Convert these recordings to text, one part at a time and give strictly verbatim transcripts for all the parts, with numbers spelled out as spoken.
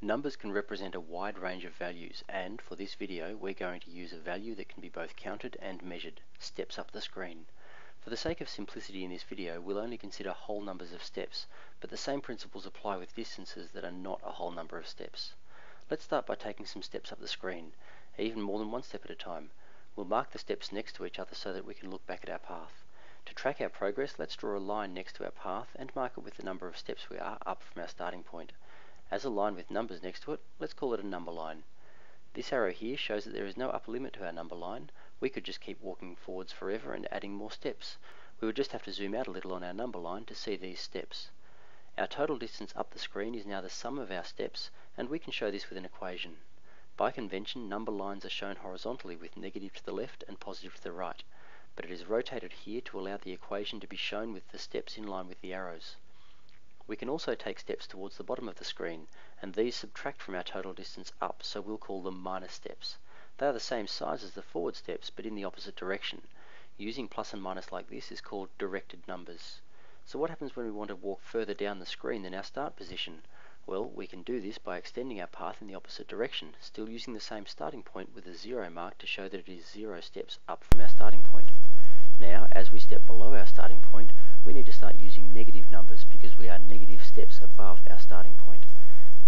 Numbers can represent a wide range of values, and for this video we're going to use a value that can be both counted and measured, steps up the screen. For the sake of simplicity in this video, we'll only consider whole numbers of steps, but the same principles apply with distances that are not a whole number of steps. Let's start by taking some steps up the screen, even more than one step at a time. We'll mark the steps next to each other so that we can look back at our path. To track our progress, let's draw a line next to our path and mark it with the number of steps we are up from our starting point. As a line with numbers next to it, let's call it a number line. This arrow here shows that there is no upper limit to our number line. We could just keep walking forwards forever and adding more steps. We would just have to zoom out a little on our number line to see these steps. Our total distance up the screen is now the sum of our steps, and we can show this with an equation. By convention, number lines are shown horizontally with negative to the left and positive to the right, but it is rotated here to allow the equation to be shown with the steps in line with the arrows. We can also take steps towards the bottom of the screen, and these subtract from our total distance up, so we'll call them minus steps. They are the same size as the forward steps, but in the opposite direction. Using plus and minus like this is called directed numbers. So what happens when we want to walk further down the screen than our start position? Well, we can do this by extending our path in the opposite direction, still using the same starting point with a zero mark to show that it is zero steps up from our starting point. Now, as we step below our starting point, we need to start using negative numbers because we are negative steps above our starting point.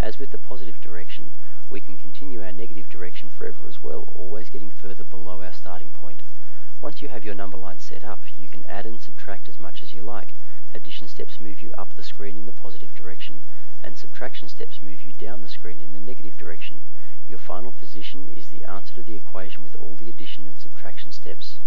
As with the positive direction, we can continue our negative direction forever as well, always getting further below our starting point. Once you have your number line set up, you can add and subtract as much as you like. Addition steps move you up the screen in the positive direction, and subtraction steps move you down the screen in the negative direction. Your final position is the answer to the equation with all the addition and subtraction steps.